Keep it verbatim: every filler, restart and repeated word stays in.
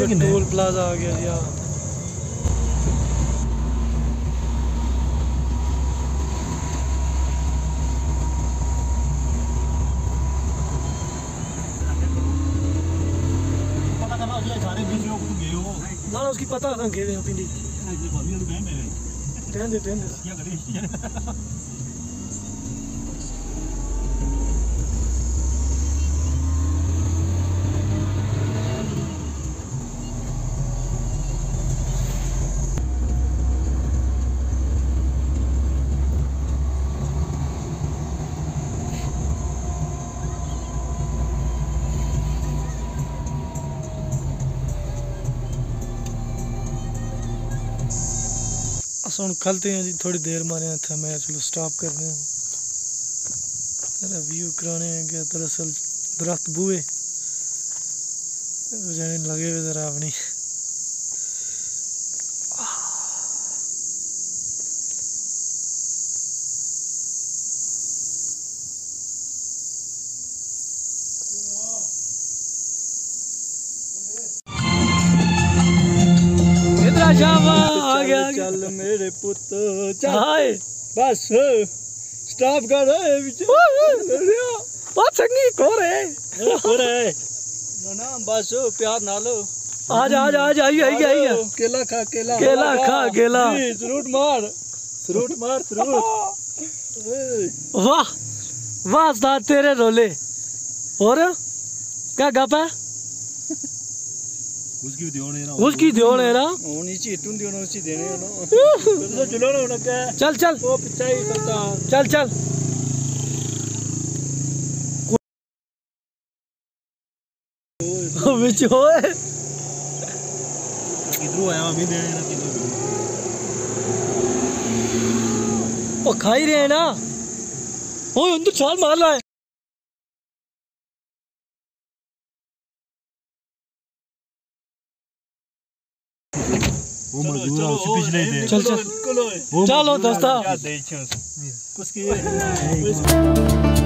Chicken है। Toll plaza आ गया या ना उसकी पता था गए हैं पिंडी टेंड टेंड क्या करे खलते हैं जी। थोड़ी देर मारे था मैं चलो स्टॉप कर रहे हैं रिव्यू कराने हैं कि दरअसल दरख्त बूहे लगे हुए जरा अपनी चल मेरे पुत चल हाय बस स्टॉप कर रहे बहुत चंगी कोर है कोर है ना ना बस प्यार ना लो आज आज आज आई आई आई केला खा केला केला खा केला फ्रूट मार फ्रूट मार फ्रूट वाह वाह दाद तेरे रोले और क्या गप है उसकी भी देने ना उसकी देने ना ओनी ची टुन देने उसकी देने ना तो चलो ना उनका चल चल वो पीछे ही करता चल चल ओ बेच होए किधर आया मैं देने ना किधर ओ खा ही रहे ना ओए उन तो चाल मार रहा है वो मजदूर और उसके पिछले थे चल चल चलो दोस्ता कुछ की